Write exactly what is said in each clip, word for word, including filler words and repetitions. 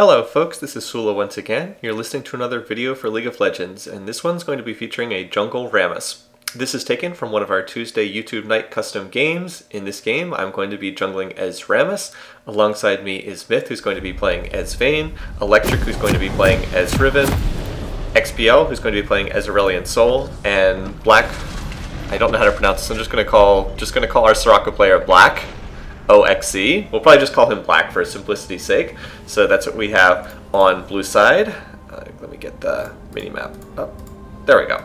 Hello folks, this is Sula once again. You're listening to another video for League of Legends, and this one's going to be featuring a jungle Rammus. This is taken from one of our Tuesday YouTube night custom games. In this game, I'm going to be jungling as Rammus. Alongside me is Myth, who's going to be playing as Vayne, Electric, who's going to be playing as Riven, X P L, who's going to be playing as Aurelion Sol, and Black. I don't know how to pronounce this. I'm just going to call just going to call our Soraka player Black. O X C. We'll probably just call him Black for simplicity's sake. So that's what we have on blue side. Uh, let me get the minimap up. There we go.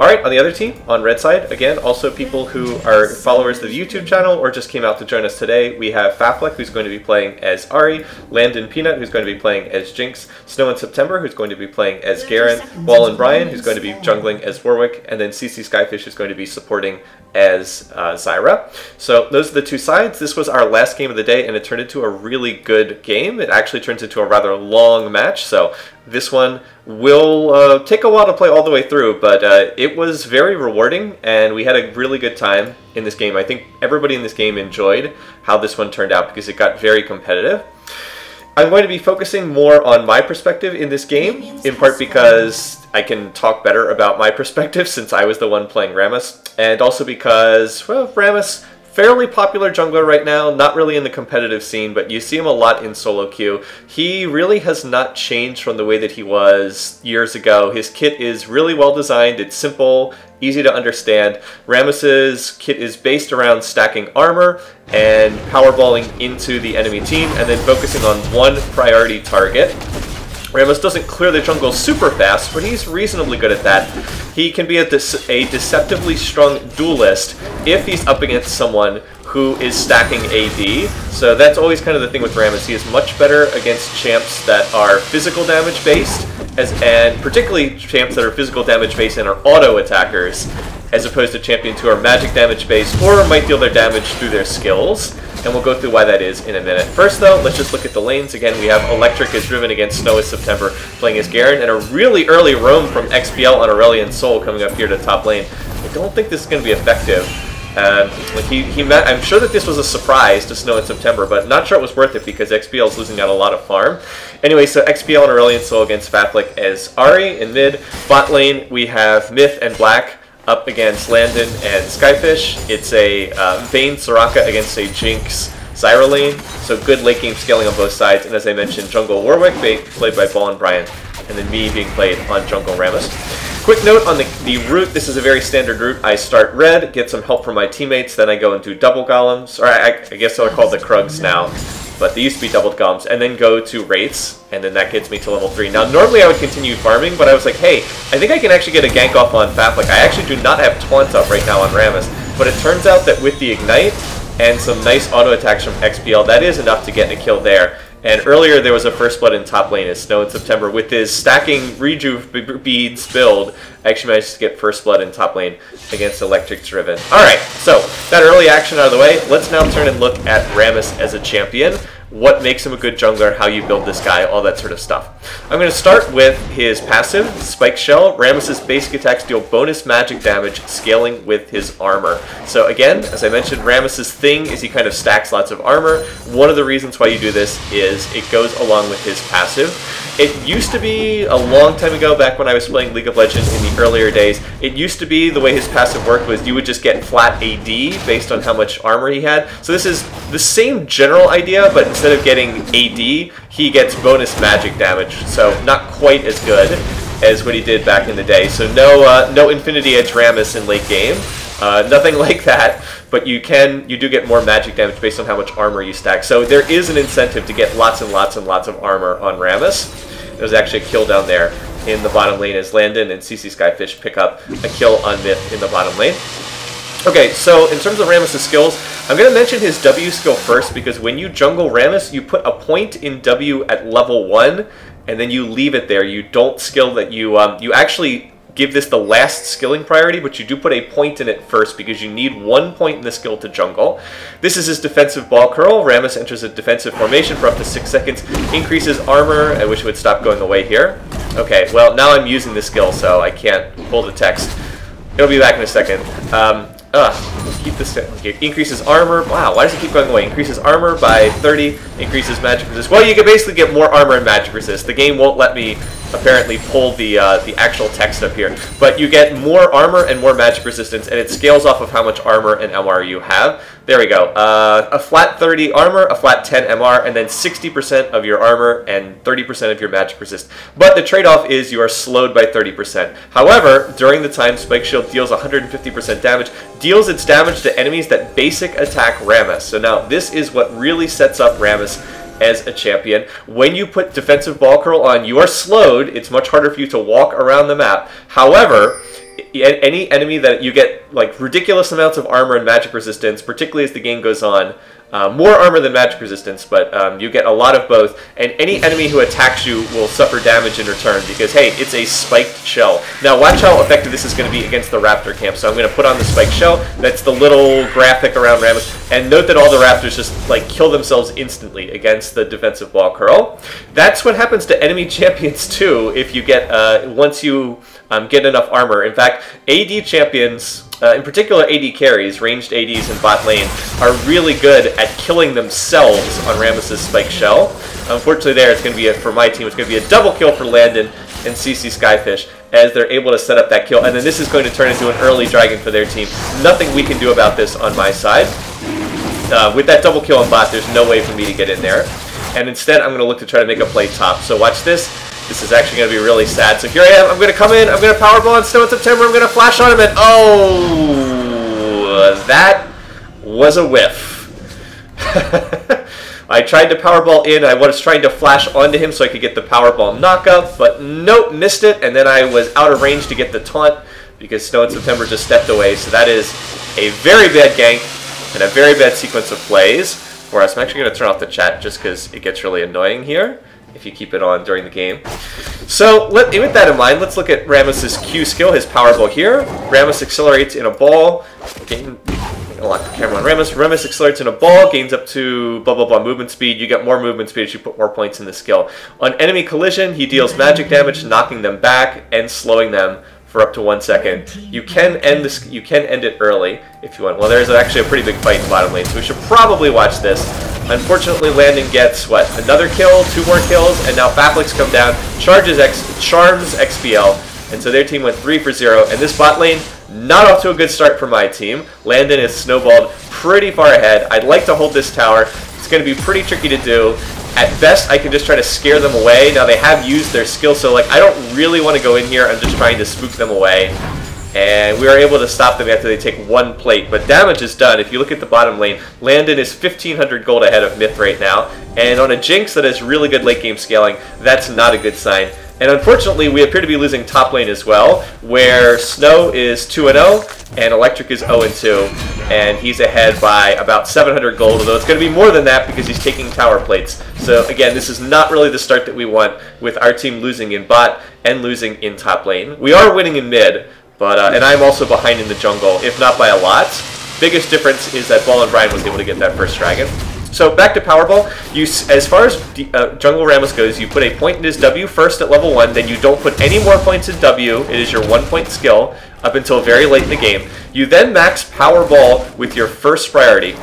Alright, on the other team, on red side, again, also people who are followers of the YouTube channel or just came out to join us today, we have Faflek, who's going to be playing as Ahri, Landon Peanut, who's going to be playing as Jinx, Snow in September, who's going to be playing as Garen, Wall and Brian, who's going to be jungling as Warwick, and then C C Skyfish is going to be supporting as uh, Zyra. So those are the two sides. This was our last game of the day, and it turned into a really good game. It actually turns into a rather long match, so this one will uh, take a while to play all the way through, but uh, it was very rewarding, and we had a really good time in this game. I think everybody in this game enjoyed how this one turned out because it got very competitive. I'm going to be focusing more on my perspective in this game, in part because I can talk better about my perspective since I was the one playing Rammus, and also because, well, Rammus, fairly popular jungler right now, not really in the competitive scene, but you see him a lot in solo queue. He really has not changed from the way that he was years ago. His kit is really well designed, it's simple, easy to understand. Rammus's kit is based around stacking armor and powerballing into the enemy team and then focusing on one priority target. Rammus doesn't clear the jungle super fast, but he's reasonably good at that. He can be a, dece a deceptively strong duelist if he's up against someone who is stacking A D. So that's always kind of the thing with Rammus. He is much better against champs that are physical damage based, as and particularly champs that are physical damage based and are auto attackers, as opposed to champions who are magic damage based or might deal their damage through their skills. And we'll go through why that is in a minute. First, though, let's just look at the lanes. Again, we have Electric as Riven against Snow in September playing as Garen, and a really early roam from X P L on Aurelion Sol coming up here to top lane. I don't think this is going to be effective. Um, like he, he met, I'm sure that this was a surprise to Snow in September, but not sure it was worth it because X P L is losing out a lot of farm. Anyway, so X P L and Aurelion Sol against Faflek as Ahri in mid. Bot lane, we have Myth and Black up against Landon and Skyfish. It's a uh, Vayne Soraka against a Jinx Zyra lane. So good late game scaling on both sides. And as I mentioned, jungle Warwick being played by Wall and Brian, and then me being played on jungle Rammus. Quick note on the, the route. This is a very standard route. I start red, get some help from my teammates, then I go and do double golems. Or I, I guess they're called the Krugs now, but they used to be doubled golems, and then go to rates, and then that gets me to level three. Now, normally I would continue farming, but I was like, hey, I think I can actually get a gank off on Faflek. I actually do not have Taunt up right now on Rammus, but it turns out that with the Ignite and some nice auto attacks from X P L, that is enough to get a kill there. And earlier there was a first blood in top lane as Snow in September. With his stacking Rejuve beads build, I actually managed to get first blood in top lane against Electric Driven. Alright, so that early action out of the way, let's now turn and look at Rammus as a champion. What makes him a good jungler, how you build this guy, all that sort of stuff. I'm going to start with his passive, Spike Shell. Rammus's basic attacks deal bonus magic damage, scaling with his armor. So again, as I mentioned, Rammus's thing is he kind of stacks lots of armor. One of the reasons why you do this is it goes along with his passive. It used to be, a long time ago, back when I was playing League of Legends in the earlier days, it used to be the way his passive worked was you would just get flat A D based on how much armor he had. So this is the same general idea, but instead of getting A D, he gets bonus magic damage, so not quite as good as what he did back in the day. So no uh, no Infinity Edge Rammus in late game, uh, nothing like that, but you can you do get more magic damage based on how much armor you stack. So there is an incentive to get lots and lots and lots of armor on Rammus. There's actually a kill down there in the bottom lane as Landon and C C Skyfish pick up a kill on Myth in the bottom lane. Okay, so in terms of Rammus's skills, I'm going to mention his W skill first because when you jungle Rammus, you put a point in W at level one, and then you leave it there. You don't skill that. You um, you actually give this the last skilling priority, but you do put a point in it first because you need one point in the skill to jungle. This is his defensive ball curl. Rammus enters a defensive formation for up to six seconds, increases armor. I wish it would stop going away here. Okay, well, now I'm using this skill, so I can't pull the text. It'll be back in a second. Um, Ugh. Let's keep this down. Increases armor. Wow, why does it keep going away? Increases armor by thirty, increases magic resist. Well, you can basically get more armor and magic resist. The game won't let me apparently pull the uh, the actual text up here. But you get more armor and more magic resistance, and it scales off of how much armor and M R you have. There we go. Uh, a flat thirty armor, a flat ten M R, and then sixty percent of your armor and thirty percent of your magic resist. But the trade-off is you are slowed by thirty percent. However, during the time Spike Shield deals one hundred fifty percent damage, deals its damage to enemies that basic attack Rammus. So now this is what really sets up Rammus as a champion. When you put Defensive Ball Curl on, you are slowed. It's much harder for you to walk around the map. However, any enemy that you get like ridiculous amounts of armor and magic resistance, particularly as the game goes on, uh, more armor than magic resistance, but um, you get a lot of both, and any enemy who attacks you will suffer damage in return because, hey, it's a spiked shell. Now watch how effective this is going to be against the raptor camp. So I'm going to put on the spiked shell. That's the little graphic around Rammus, and note that all the raptors just like kill themselves instantly against the Defensive Ball Curl. That's what happens to enemy champions too if you get, uh, once you um, get enough armor. In fact, A D champions, uh, in particular A D carries, ranged A Ds in bot lane, are really good at killing themselves on Rammus's Spike Shell. Unfortunately there, it's going to be, a, for my team, it's going to be a double kill for Landon and C C Skyfish as they're able to set up that kill. And then this is going to turn into an early dragon for their team. Nothing we can do about this on my side. Uh, with that double kill on bot, there's no way for me to get in there. And instead, I'm going to look to try to make a play top. So watch this. This is actually going to be really sad. So here I am. I'm going to come in. I'm going to Powerball on Snow in September. I'm going to flash on him. And oh, that was a whiff. I tried to Powerball in. I was trying to flash onto him so I could get the Powerball knockup. But nope, missed it. And then I was out of range to get the taunt because Snow in September just stepped away. So that is a very bad gank and a very bad sequence of plays for us. I'm actually going to turn off the chat just because it gets really annoying here if you keep it on during the game. So let, with that in mind, let's look at Rammus's Q skill, his Powerball here. Rammus accelerates in a ball. Gain, a lot of camera on Rammus. Rammus accelerates in a ball, gains up to blah, blah, blah movement speed. You get more movement speed as you put more points in the skill. On enemy collision, he deals magic damage, knocking them back and slowing them for up to one second. You can end this. You can end it early if you want. Well, there's actually a pretty big fight in bottom lane, so we should probably watch this. Unfortunately, Landon gets what, another kill, two more kills, and now Faflek's come down, charges X, charms X P L, and so their team went three for zero. And this bot lane, not off to a good start for my team. Landon is snowballed pretty far ahead. I'd like to hold this tower. It's going to be pretty tricky to do. At best, I can just try to scare them away. Now, they have used their skill, so like I don't really want to go in here. I'm just trying to spook them away. And we are able to stop them after they take one plate. But damage is done. If you look at the bottom lane, Landon is fifteen hundred gold ahead of Myth right now. And on a Jinx that has really good late game scaling, that's not a good sign. And unfortunately, we appear to be losing top lane as well, where Snow is two and oh, and Electric is zero and two, and he's ahead by about seven hundred gold, although it's going to be more than that because he's taking tower plates. So again, this is not really the start that we want, with our team losing in bot and losing in top lane. We are winning in mid, but uh, and I'm also behind in the jungle, if not by a lot. Biggest difference is that Wall and Brian was able to get that first dragon. So back to Powerball, you, as far as uh, Jungle Rammus goes, you put a point in his W first at level one, then you don't put any more points in W, it is your one point skill up until very late in the game. You then max Powerball with your first priority.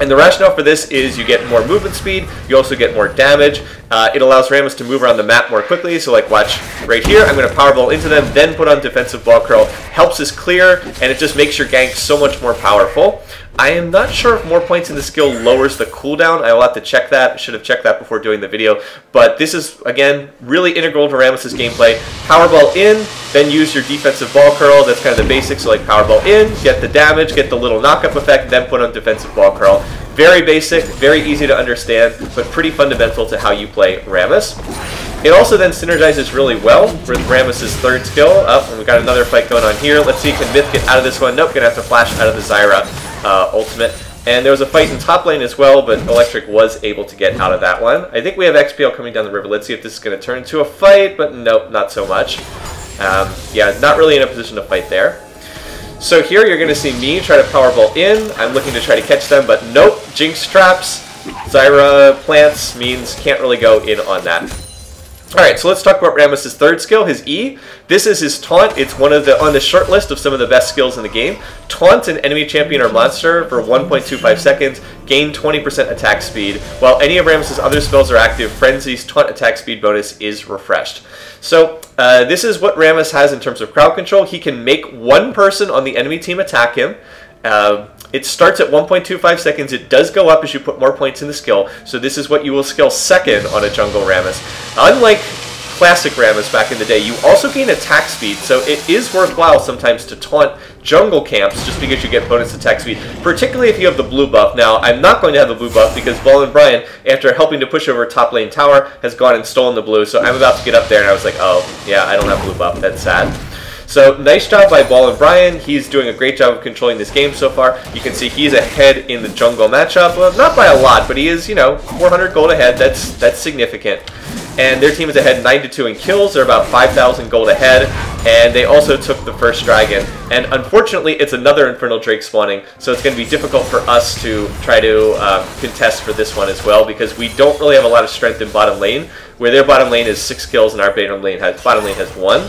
And the rationale for this is you get more movement speed, you also get more damage. Uh, it allows Rammus to move around the map more quickly, so like watch right here, I'm going to Powerball into them, then put on Defensive Ball Curl, helps us clear, and it just makes your gank so much more powerful. I am not sure if more points in the skill lowers the cooldown. I will have to check that. I should have checked that before doing the video. But this is, again, really integral to Rammus's gameplay. Powerball in, then use your Defensive Ball Curl. That's kind of the basics. So like Powerball in, get the damage, get the little knockup effect, then put on Defensive Ball Curl. Very basic, very easy to understand, but pretty fundamental to how you play Rammus. It also then synergizes really well with Rammus's third skill. Up, oh, and we got another fight going on here. Let's see, can Myth get out of this one? Nope, gonna have to flash out of the Zyra uh, ultimate. And there was a fight in top lane as well, but Electric was able to get out of that one. I think we have X P L coming down the river. Let's see if this is gonna turn into a fight, but nope, not so much. Um, yeah, not really in a position to fight there. So here you're going to see me try to Powerball in. I'm looking to try to catch them, but nope. Jinx traps, Zyra plants means can't really go in on that. Alright, so let's talk about Rammus' third skill, his E. This is his taunt. It's one of the on the short list of some of the best skills in the game. Taunt an enemy champion or monster for one point two five seconds, gain twenty percent attack speed. While any of Rammus' other spells are active, Frenzy's taunt attack speed bonus is refreshed. So uh, this is what Rammus has in terms of crowd control. He can make one person on the enemy team attack him. Uh, it starts at one point two five seconds. It does go up as you put more points in the skill, so this is what you will skill second on a jungle Rammus. Unlike classic Rammus back in the day, you also gain attack speed, so it is worthwhile sometimes to taunt jungle camps just because you get bonus attack speed, particularly if you have the blue buff. Now, I'm not going to have the blue buff because Wall and Brian, after helping to push over top lane tower, has gone and stolen the blue, so I'm about to get up there and I was like, oh, yeah, I don't have blue buff, that's sad. So, nice job by Wall and Brian. He's doing a great job of controlling this game so far. You can see he's ahead in the jungle matchup. Well, not by a lot, but he is, you know, four hundred gold ahead. That's that's significant. And their team is ahead nine to two in kills. They're about five thousand gold ahead. And they also took the first dragon. And unfortunately, it's another Infernal Drake spawning, so it's going to be difficult for us to try to um, contest for this one as well, because we don't really have a lot of strength in bottom lane, where their bottom lane is six kills and our bottom lane has, bottom lane has one.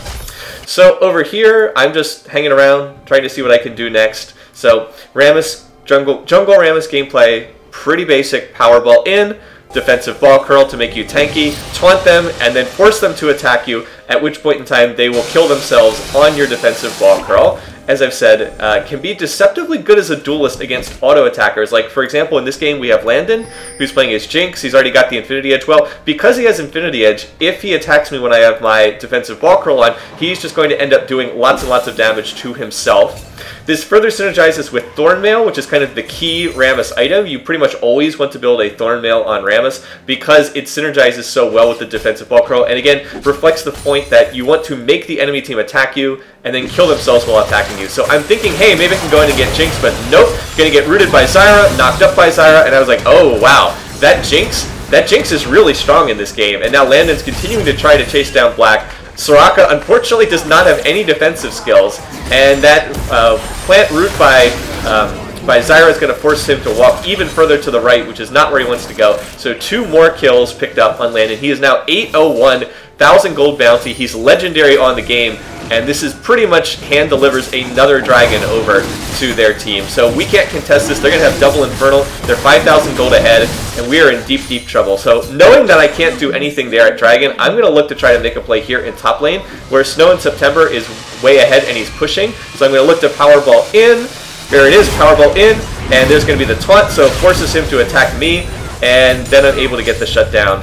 So over here, I'm just hanging around, trying to see what I can do next. So Rammus, jungle, jungle Rammus gameplay, pretty basic. Powerball in, defensive ball curl to make you tanky, taunt them, and then force them to attack you, at which point in time they will kill themselves on your defensive ball curl. As I've said, uh, can be deceptively good as a duelist against auto-attackers. Like, for example, in this game we have Landon, who's playing as Jinx. He's already got the Infinity Edge. Well, because he has Infinity Edge, if he attacks me when I have my defensive ball curl on, he's just going to end up doing lots and lots of damage to himself. This further synergizes with Thornmail, which is kind of the key Rammus item. You pretty much always want to build a Thornmail on Rammus because it synergizes so well with the defensive ball curl, and again, reflects the point that you want to make the enemy team attack you and then kill themselves while attacking you. So I'm thinking, hey, maybe I can go in and get Jinx, but nope, gonna get rooted by Zyra, knocked up by Zyra, and I was like, oh wow, that Jinx, that Jinx is really strong in this game. And now Landon's continuing to try to chase down Black. Soraka, unfortunately, does not have any defensive skills, and that uh, plant root by, um, by Zyra is going to force him to walk even further to the right, which is not where he wants to go. So two more kills picked up on Landon. He is now eight oh one, one thousand gold bounty. He's legendary on the game, and this is pretty much hand delivers another dragon over to their team. So we can't contest this. They're going to have double Infernal. They're five thousand gold ahead, and we are in deep, deep trouble. So knowing that I can't do anything there at dragon, I'm going to look to try to make a play here in top lane, where Snow in September is way ahead and he's pushing. So I'm going to look to Powerball in. There it is, Powerball in, and there's going to be the taunt, so it forces him to attack me, and then I'm able to get the shutdown.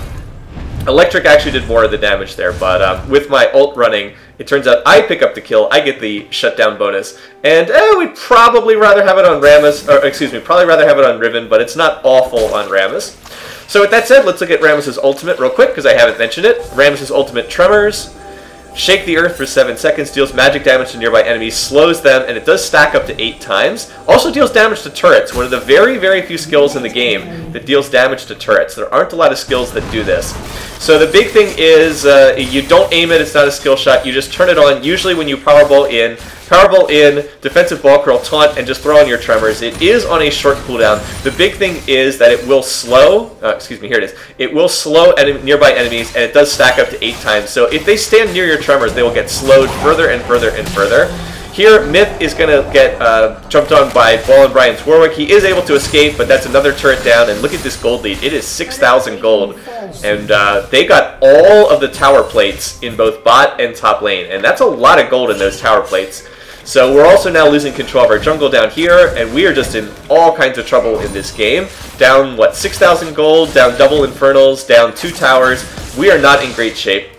Electric actually did more of the damage there, but um, with my ult running, it turns out I pick up the kill, I get the shutdown bonus, and eh, we'd probably rather have it on Rammus, or excuse me, probably rather have it on Riven, but it's not awful on Rammus. So with that said, let's look at Rammus' ultimate real quick, because I haven't mentioned it. Rammus' ultimate, Tremors. Shake the earth for seven seconds, deals magic damage to nearby enemies, slows them, and it does stack up to eight times. Also deals damage to turrets, one of the very, very few skills in the game that deals damage to turrets. There aren't a lot of skills that do this. So the big thing is uh, you don't aim it, it's not a skill shot, you just turn it on, usually when you Powerball in, Powerball in, defensive ball curl, taunt, and just throw on your Tremors. It is on a short cooldown. The big thing is that it will slow, uh, excuse me, here it is, it will slow en nearby enemies, and it does stack up to eight times. So if they stand near your Tremors, they will get slowed further and further and further. Here, Myth is going to get uh, jumped on by Wall and Brian's Warwick. He is able to escape, but that's another turret down. And look at this gold lead. It is six thousand gold. And uh, they got all of the tower plates in both bot and top lane. And that's a lot of gold in those tower plates. So we're also now losing control of our jungle down here, and we are just in all kinds of trouble in this game. Down, what, six thousand gold, down double Infernals, down two towers. We are not in great shape.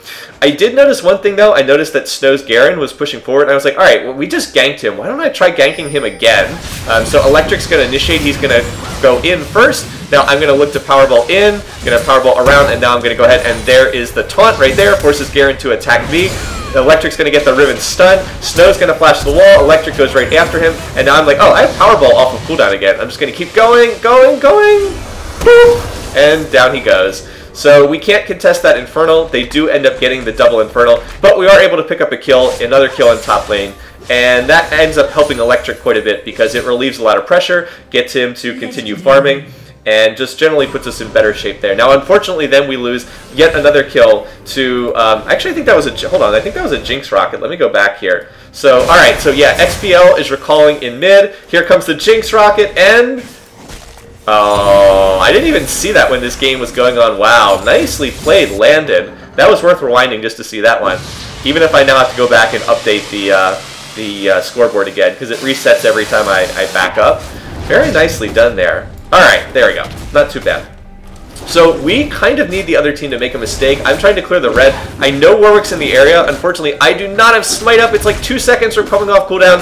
I did notice one thing, though. I noticed that Snow's Garen was pushing forward, and I was like, alright, well, we just ganked him. Why don't I try ganking him again? Um, so Electric's going to initiate. He's going to go in first. Now I'm going to look to Powerball in. I'm going to Powerball around, and now I'm going to go ahead, and there is the taunt right there. Forces Garen to attack me. Electric's going to get the Riven stun. Snow's going to flash the wall. Electric goes right after him, and now I'm like, oh, I have Powerball off of cooldown again. I'm just going to keep going, going, going. Boop. And down he goes. So we can't contest that Infernal. They do end up getting the double Infernal, but we are able to pick up a kill, another kill on top lane, and that ends up helping Electric quite a bit because it relieves a lot of pressure, gets him to continue farming, and just generally puts us in better shape there. Now, unfortunately, then we lose yet another kill to... Um, actually, I think that was a... Hold on. I think that was a Jinx Rocket. Let me go back here. So, alright. So, yeah, X P L is recalling in mid. Here comes the Jinx Rocket, and... Oh, I didn't even see that when this game was going on. Wow. Nicely played, Landon. That was worth rewinding just to see that one. Even if I now have to go back and update the, uh, the uh, scoreboard again, because it resets every time I, I back up. Very nicely done there. Alright, there we go. Not too bad. So we kind of need the other team to make a mistake. I'm trying to clear the red. I know Warwick's in the area. Unfortunately, I do not have Smite Up. It's like two seconds from coming off cooldown.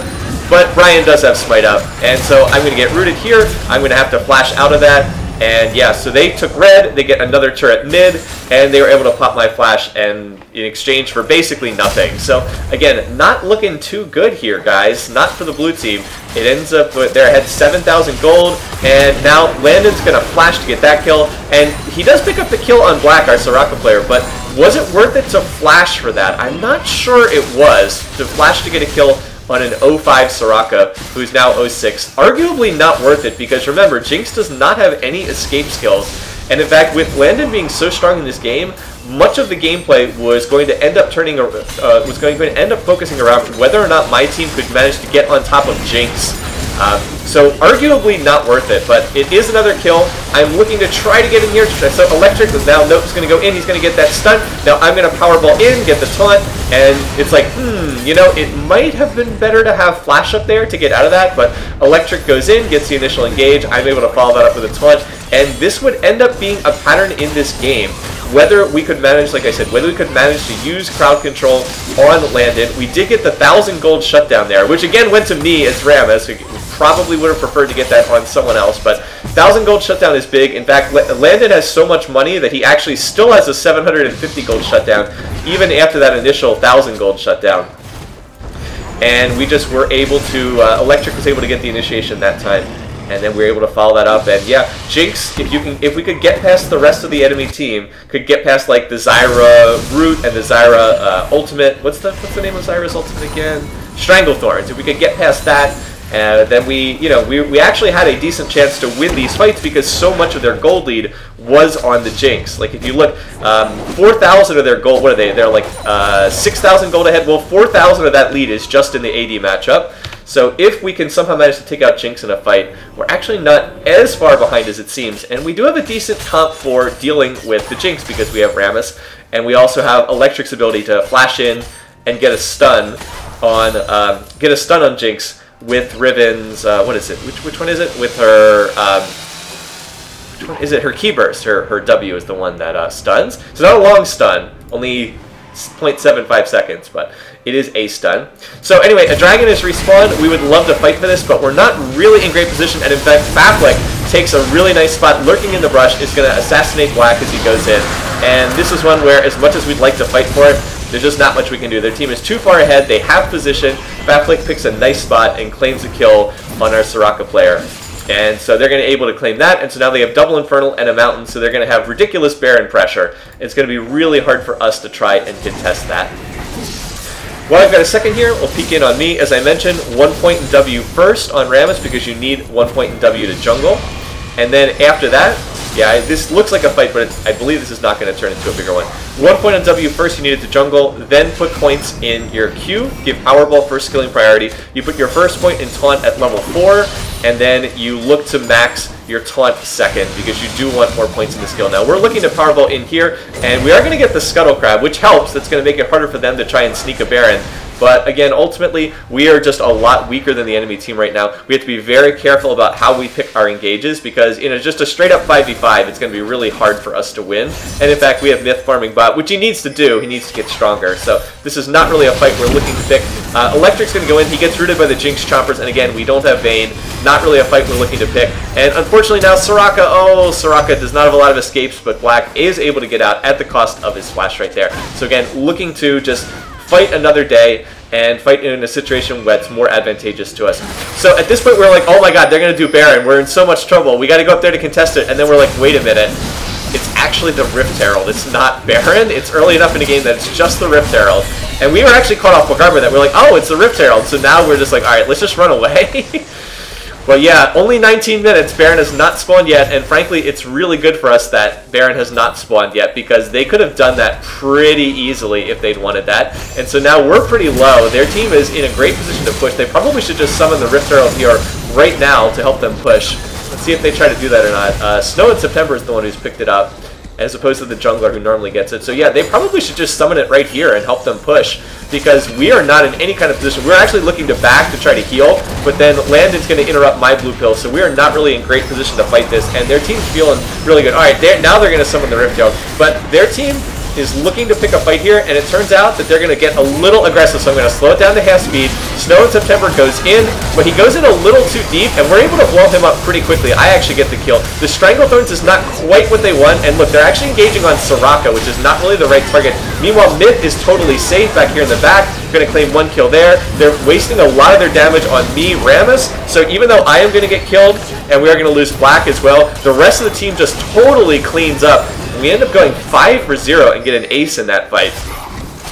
But Brian does have Smite Up. And so I'm going to get rooted here. I'm going to have to flash out of that. And yeah, so they took red. They get another turret mid. And they were able to pop my flash and in exchange for basically nothing. So again, not looking too good here, guys. Not for the blue team. It ends up with their head seven thousand gold, and now Landon's going to flash to get that kill, and he does pick up the kill on Black, our Soraka player, but was it worth it to flash for that? I'm not sure it was, to flash to get a kill on an oh five Soraka, who's now oh six. Arguably not worth it, because remember, Jinx does not have any escape skills, and in fact, with Landon being so strong in this game, much of the gameplay was going to end up turning, uh, was going to end up focusing around whether or not my team could manage to get on top of Jinx. Um, so arguably not worth it, but it is another kill. I'm looking to try to get in here. So Electric is now, nope, he's going to go in. He's going to get that stun. Now I'm going to Powerball in, get the taunt, and it's like, hmm, you know, it might have been better to have Flash up there to get out of that, but Electric goes in, gets the initial engage. I'm able to follow that up with a taunt, and this would end up being a pattern in this game. Whether we could manage, like I said, whether we could manage to use crowd control on Landon. We did get the one thousand gold shutdown there, which again went to me as Rammus, who probably would have preferred to get that on someone else, but one thousand gold shutdown is big. In fact, Landon has so much money that he actually still has a seven hundred fifty gold shutdown, even after that initial one thousand gold shutdown. And we just were able to, uh, Electric was able to get the initiation that time. And then we were able to follow that up, and yeah, Jinx, if you can, if we could get past the rest of the enemy team, could get past like the Zyra root and the Zyra uh, ultimate. What's the what's the name of Zyra's ultimate again? Stranglethorns. If we could get past that, uh, then we, you know, we we actually had a decent chance to win these fights because so much of their gold lead was on the Jinx. Like if you look, um, four thousand of their gold. What are they? They're like uh, six thousand gold ahead. Well, four thousand of that lead is just in the A D matchup. So if we can somehow manage to take out Jinx in a fight, we're actually not as far behind as it seems. And we do have a decent comp for dealing with the Jinx because we have Rammus. And we also have Electric's ability to flash in and get a stun on um, get a stun on Jinx with Riven's... Uh, what is it? Which, which one is it? With her... Um, which one is it? Her Key Burst. Her, her W is the one that uh, stuns. It's not a long stun. Only... zero point seven five seconds, but it is a stun. So anyway, a dragon is respawned. We would love to fight for this, but we're not really in great position, and in fact, Faflek takes a really nice spot lurking in the brush. It's going to assassinate Black as he goes in, and this is one where, as much as we'd like to fight for it, there's just not much we can do. Their team is too far ahead. They have position. Faflek picks a nice spot and claims a kill on our Soraka player. And so they're going to be able to claim that, and so now they have double Infernal and a Mountain, so they're going to have ridiculous Baron pressure. It's going to be really hard for us to try and contest that. While I've got a second here, we'll peek in on me. As I mentioned, one point in W first on Rammus, because you need one point in W to jungle. And then after that, yeah, this looks like a fight, but it's, I believe this is not going to turn into a bigger one. One point on W first, you need it to jungle, then put points in your Q, give Powerball first skilling priority. You put your first point in taunt at level four, and then you look to max your taunt second, because you do want more points in the skill. Now, we're looking to Powerball in here, and we are going to get the Scuttle Crab, which helps. That's going to make it harder for them to try and sneak a Baron. But again, ultimately, we are just a lot weaker than the enemy team right now. We have to be very careful about how we pick our engages, because you know, just a straight-up five v five, it's going to be really hard for us to win. And in fact, we have Myth farming bot, which he needs to do. He needs to get stronger. So this is not really a fight we're looking to pick. Uh, Electric's going to go in. He gets rooted by the Jinx Chompers. And again, we don't have Vayne. Not really a fight we're looking to pick. And unfortunately now, Soraka, oh, Soraka does not have a lot of escapes, but Black is able to get out at the cost of his flash right there. So again, looking to just... fight another day, and fight in a situation where it's more advantageous to us. So at this point, we're like, oh my god, they're going to do Baron. We're in so much trouble. We got to go up there to contest it. And then we're like, wait a minute. It's actually the Rift Herald. It's not Baron. It's early enough in the game that it's just the Rift Herald. And we were actually caught off guard by that. We're like, oh, it's the Rift Herald. So now we're just like, all right, let's just run away. But yeah, only nineteen minutes, Baron has not spawned yet, and frankly, it's really good for us that Baron has not spawned yet, because they could have done that pretty easily if they'd wanted that. And so now we're pretty low. Their team is in a great position to push. They probably should just summon the Rift Herald here right now to help them push. Let's see if they try to do that or not. Uh, Snow in September is the one who's picked it up, as opposed to the jungler who normally gets it. So yeah, they probably should just summon it right here and help them push, because we are not in any kind of position. We're actually looking to back to try to heal, but then Landon's going to interrupt my blue pill, so we are not really in great position to fight this, and their team's feeling really good. Alright, they're, now they're going to summon the Rift Herald, but their team is looking to pick a fight here, and it turns out that they're going to get a little aggressive, so I'm going to slow it down to half speed. Snow in September goes in, but he goes in a little too deep, and we're able to blow him up pretty quickly. I actually get the kill. The Stranglethorns is not quite what they want, and look, they're actually engaging on Soraka, which is not really the right target. Meanwhile, Myth is totally safe back here in the back. Going to claim one kill there. They're wasting a lot of their damage on me, Rammus, so even though I am going to get killed, and we are going to lose Black as well, the rest of the team just totally cleans up. We end up going five for zero and get an ace in that fight.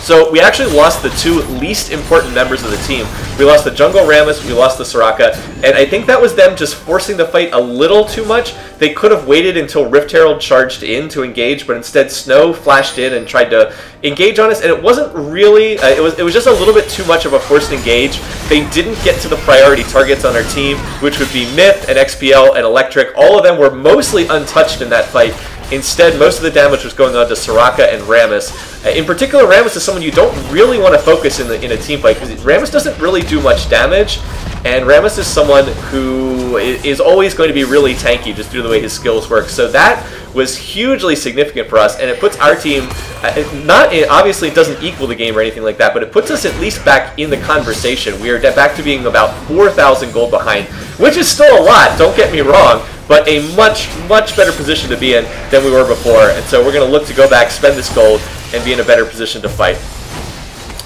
So we actually lost the two least important members of the team. We lost the jungle Rammus, we lost the Soraka, and I think that was them just forcing the fight a little too much. They could have waited until Rift Herald charged in to engage, but instead Snow flashed in and tried to engage on us, and it wasn't really, uh, it was it was just a little bit too much of a forced engage. They didn't get to the priority targets on our team, which would be Myth and X P L and Electric. All of them were mostly untouched in that fight. Instead, most of the damage was going on to Soraka and Rammus. Uh, in particular, Rammus is someone you don't really want to focus in, the, in a teamfight, because Rammus doesn't really do much damage, and Rammus is someone who is always going to be really tanky just due to the way his skills work. So that was hugely significant for us, and it puts our team, uh, not it obviously doesn't equal the game or anything like that, but it puts us at least back in the conversation. We are back to being about four thousand gold behind, which is still a lot, don't get me wrong, but a much, much better position to be in than we were before. And so we're going to look to go back, spend this gold, and be in a better position to fight.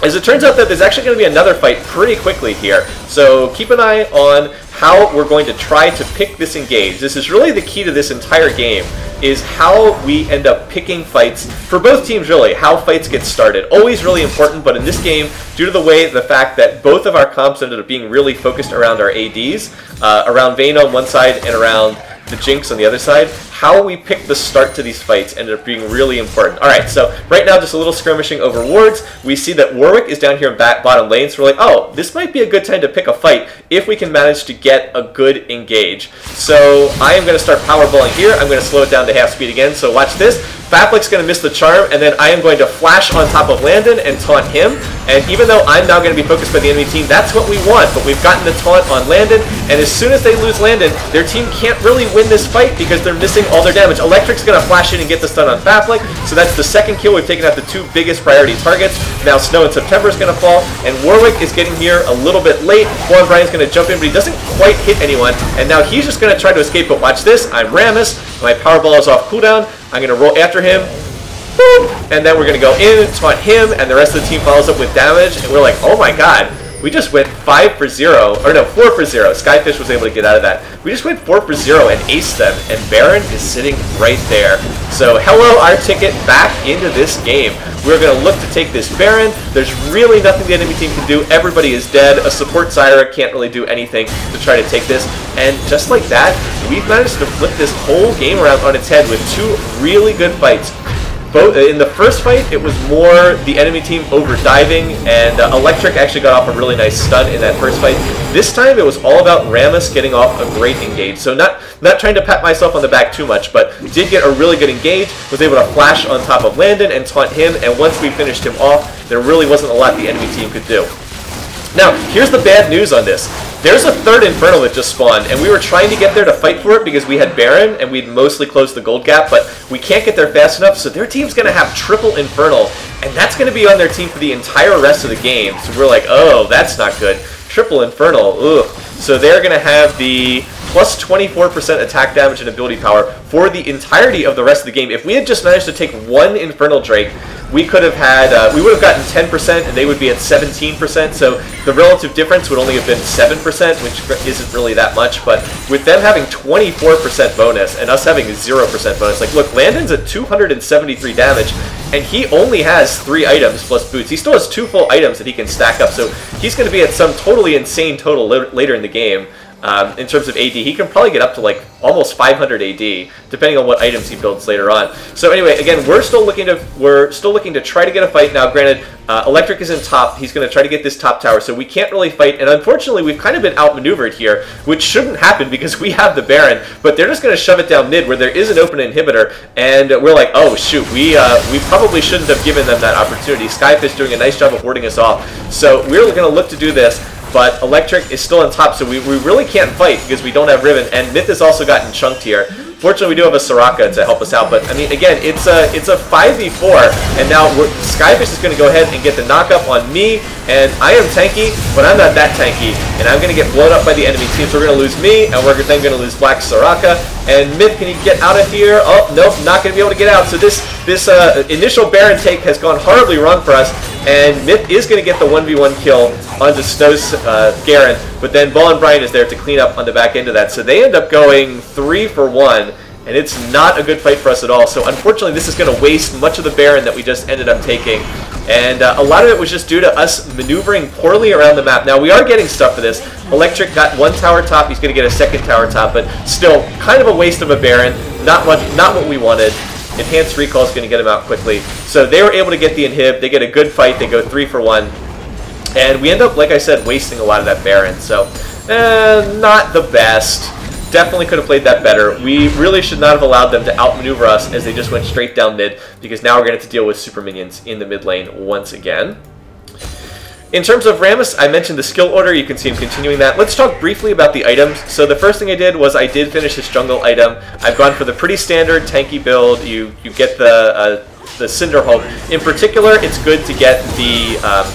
As it turns out, that there's actually going to be another fight pretty quickly here. So keep an eye on how we're going to try to pick this engage. This is really the key to this entire game, is how we end up picking fights for both teams, really, how fights get started. Always really important, but in this game, due to the way, the fact that both of our comps ended up being really focused around our A Ds, uh, around Vayne on one side and around the Jinx on the other side, how we pick the start to these fights ended up being really important. Alright, so right now just a little skirmishing over wards. We see that Warwick is down here in back bottom lane, so we're like, oh, this might be a good time to pick a fight if we can manage to get a good engage. So I am going to start powerballing here. I'm going to slow it down to half speed again, so watch this. Faflek's going to miss the charm, and then I am going to flash on top of Landon and taunt him. And even though I'm now going to be focused by the enemy team, that's what we want, but we've gotten the taunt on Landon, and as soon as they lose Landon, their team can't really win this fight because they're missing all their damage. Electric's going to flash in and get the stun on Faflek, so that's the second kill. We've taken out the two biggest priority targets. Now Snow in September is going to fall, and Warwick is getting here a little bit late. Wall and Brian's going to jump in, but he doesn't quite hit anyone, and now he's just going to try to escape, but watch this. I'm Rammus. My Powerball is off cooldown. I'm going to roll after him, boop, and then we're going to go in, taunt him, and the rest of the team follows up with damage, and we're like, oh my god, we just went five for zero, or no, four for zero. Skyfish was able to get out of that. We just went four for zero and aced them, and Baron is sitting right there. So hello, our ticket back into this game. We're going to look to take this Baron. There's really nothing the enemy team can do. Everybody is dead. A support Zyra can't really do anything to try to take this. And just like that, we've managed to flip this whole game around on its head with two really good fights. Both, in the first fight, it was more the enemy team over-diving, and uh, Electric actually got off a really nice stun in that first fight. This time, it was all about Rammus getting off a great engage. So not, not trying to pat myself on the back too much, but did get a really good engage, was able to flash on top of Landon and taunt him, and once we finished him off, there really wasn't a lot the enemy team could do. Now, here's the bad news on this. There's a third Infernal that just spawned, and we were trying to get there to fight for it because we had Baron, and we'd mostly closed the gold gap, but we can't get there fast enough, so their team's going to have triple Infernal, and that's going to be on their team for the entire rest of the game. So we're like, oh, that's not good. Triple Infernal, ugh. So they're going to have the plus twenty-four percent attack damage and ability power for the entirety of the rest of the game. If we had just managed to take one Infernal Drake, we could have had, uh, we would have gotten ten percent, and they would be at seventeen percent, so the relative difference would only have been seven percent, which isn't really that much, but with them having twenty-four percent bonus, and us having zero percent bonus, like, look, Landon's at two hundred seventy-three damage, and he only has three items plus boots. He still has two full items that he can stack up, so he's going to be at some totally insane total later in the game. Um, in terms of A D, he can probably get up to like almost five hundred A D, depending on what items he builds later on. So anyway, again, we're still looking to we're still looking to try to get a fight now. Granted, uh, Electric is in top. He's going to try to get this top tower, so we can't really fight. And unfortunately, we've kind of been outmaneuvered here, which shouldn't happen because we have the Baron. But they're just going to shove it down mid, where there is an open inhibitor, and we're like, oh shoot, we uh, we probably shouldn't have given them that opportunity. Skyfish doing a nice job of warding us off. So we're going to look to do this. But Electric is still on top, so we, we really can't fight because we don't have Riven, and Myth has also gotten chunked here. Fortunately, we do have a Soraka to help us out, but I mean, again, it's a it's a five v four, and now we're, Skyfish is going to go ahead and get the knockup on me, and I am tanky, but I'm not that tanky, and I'm going to get blown up by the enemy team, so we're going to lose me, and we're then going to lose Black Soraka, and Myth, can you get out of here? Oh, nope, not going to be able to get out, so this, this uh, initial Baron take has gone horribly wrong for us, and Myth is going to get the one v one kill onto Snow's uh, Garen, but then Wall and Brian is there to clean up on the back end of that. So they end up going three for one, and it's not a good fight for us at all. So unfortunately, this is going to waste much of the Baron that we just ended up taking. And uh, a lot of it was just due to us maneuvering poorly around the map. Now, we are getting stuff for this. Electric got one tower top. He's going to get a second tower top, but still kind of a waste of a Baron. Not what, not what we wanted. Enhanced Recall is going to get him out quickly. So they were able to get the inhib. They get a good fight. They go three for one. And we end up, like I said, wasting a lot of that Baron. So, eh, not the best. Definitely could have played that better. We really should not have allowed them to outmaneuver us as they just went straight down mid, because now we're going to have to deal with super minions in the mid lane once again. In terms of Rammus, I mentioned the skill order. You can see him continuing that. Let's talk briefly about the items. So the first thing I did was I did finish this jungle item. I've gone for the pretty standard tanky build. You you get the uh, the Cinder Hulk. In particular, it's good to get the um,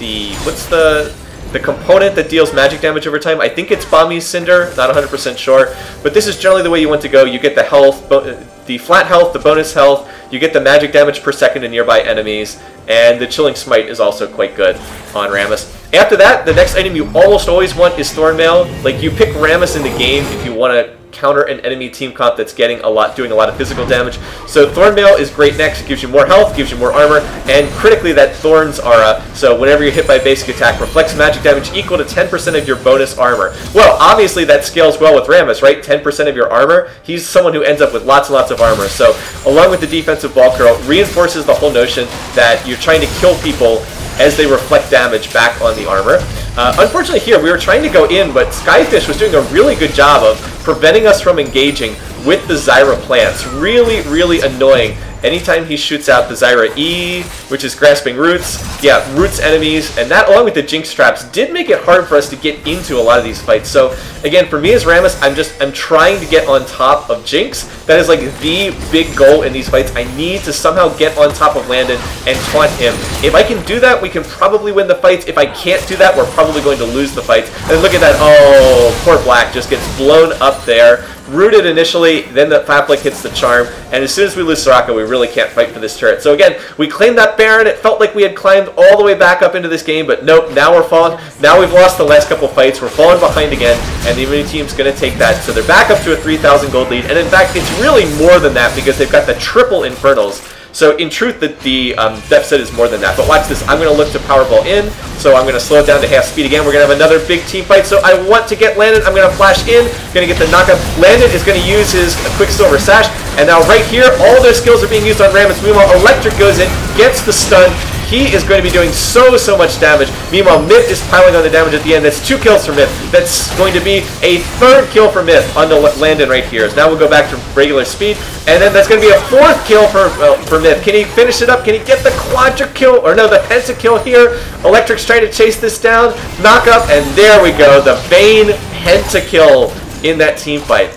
the what's the the component that deals magic damage over time. I think it's Bami's Cinder. Not one hundred percent sure, but this is generally the way you want to go. You get the health, the flat health, the bonus health. You get the magic damage per second to nearby enemies, and the Chilling Smite is also quite good on Rammus. After that, the next item you almost always want is Thornmail. Like, you pick Rammus in the game if you want to counter an enemy team comp that's getting a lot, doing a lot of physical damage. So Thornmail is great next. It gives you more health, gives you more armor, and critically that Thorns aura. So whenever you're hit by basic attack, reflects magic damage equal to ten percent of your bonus armor. Well, obviously that scales well with Rammus, right? ten percent of your armor. He's someone who ends up with lots and lots of armor. So along with the Defensive Ball Curl, reinforces the whole notion that you're trying to kill people as they reflect damage back on the armor. Uh, unfortunately here, we were trying to go in, but Skyfish was doing a really good job of preventing us from engaging with the Zyra plants. Really, really annoying. Anytime he shoots out the Zyra E, which is Grasping Roots, yeah, Roots enemies, and that along with the Jinx traps did make it hard for us to get into a lot of these fights. So again, for me as Rammus, I'm just, I'm trying to get on top of Jinx. That is like the big goal in these fights. I need to somehow get on top of Landon and taunt him. If I can do that, we can probably win the fights. If I can't do that, we're probably going to lose the fights. And look at that, oh, poor Black just gets blown up there. Rooted initially, then the Faflek hits the charm, and as soon as we lose Soraka, we really can't fight for this turret. So again, we claimed that Baron. It felt like we had climbed all the way back up into this game, but nope, now we're falling. Now we've lost the last couple fights. We're falling behind again, and the enemy team's going to take that. So they're back up to a three thousand gold lead, and in fact, it's really more than that because they've got the triple Infernals. So in truth, the, the um, deficit is more than that. But watch this. I'm going to look to Powerball in. So I'm going to slow it down to half speed again. We're going to have another big team fight. So I want to get Landon. I'm going to flash in. Going to get the knockup. Landon is going to use his Quicksilver Sash. And now right here, all their skills are being used on Rammus. Meanwhile, Electric goes in, gets the stun. He is going to be doing so, so much damage. Meanwhile, Myth is piling on the damage at the end. That's two kills for Myth. That's going to be a third kill for Myth on the Landon right here. So now we'll go back to regular speed. And then that's going to be a fourth kill for, well, for Myth. Can he finish it up? Can he get the quadra kill? Or no, the penta kill here. Electric's trying to chase this down. Knock up, and there we go. The Vayne pentakill in that team fight.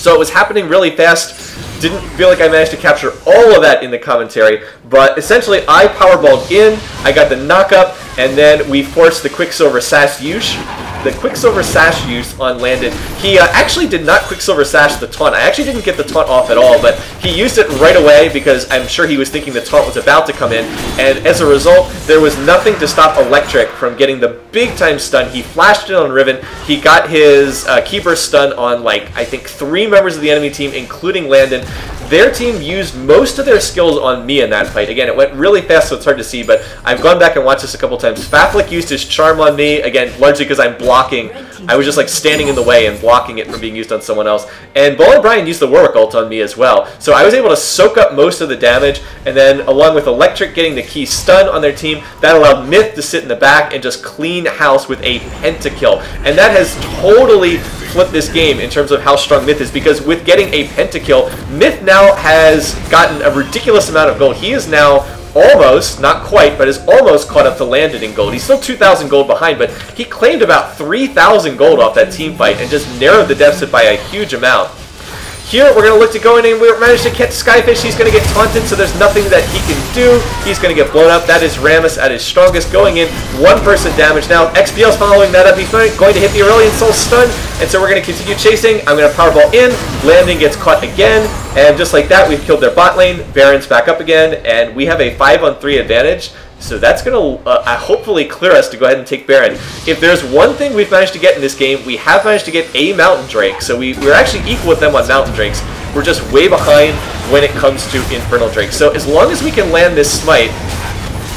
So it was happening really fast. Didn't feel like I managed to capture all of that in the commentary, but essentially I powerballed in, I got the knockup, and then we forced the Quicksilver Sash use. The Quicksilver Sash use on Landon. He uh, actually did not Quicksilver Sash the taunt. I actually didn't get the taunt off at all, but he used it right away because I'm sure he was thinking the taunt was about to come in, and as a result, there was nothing to stop Electric from getting the big-time stun. He flashed it on Riven. He got his uh, Keyburst stun on, like, I think three members of the enemy team, including Landon. Their team used most of their skills on me in that fight. Again, it went really fast, so it's hard to see, but I've gone back and watched this a couple times. Faflek used his charm on me, again, largely because I'm blocking. I was just like standing in the way and blocking it from being used on someone else. And Wall and Brian used the Warwick ult on me as well. So I was able to soak up most of the damage, and then along with Electric getting the key stun on their team, that allowed Myth to sit in the back and just clean house with a pentakill. And that has totally flipped this game in terms of how strong Myth is, because with getting a pentakill, Myth now has gotten a ridiculous amount of gold. He is now almost, not quite, but is almost caught up to Landon in gold. He's still two thousand gold behind, but he claimed about three thousand gold off that team fight and just narrowed the deficit by a huge amount. Here, we're going to look to go in and we managed to catch Skyfish. He's going to get taunted, so there's nothing that he can do. He's going to get blown up. That is Rammus at his strongest, going in one person damage. Now, X P L's following that up. He's going to hit the Aurelion Sol stun, and so we're going to continue chasing. I'm going to Powerball in. Landon gets caught again, and just like that, we've killed their bot lane. Baron's back up again, and we have a five on three advantage. So that's going to uh, hopefully clear us to go ahead and take Baron. If there's one thing we've managed to get in this game, we have managed to get a Mountain Drake. So we, we're actually equal with them on Mountain Drakes. We're just way behind when it comes to Infernal Drake. So as long as we can land this Smite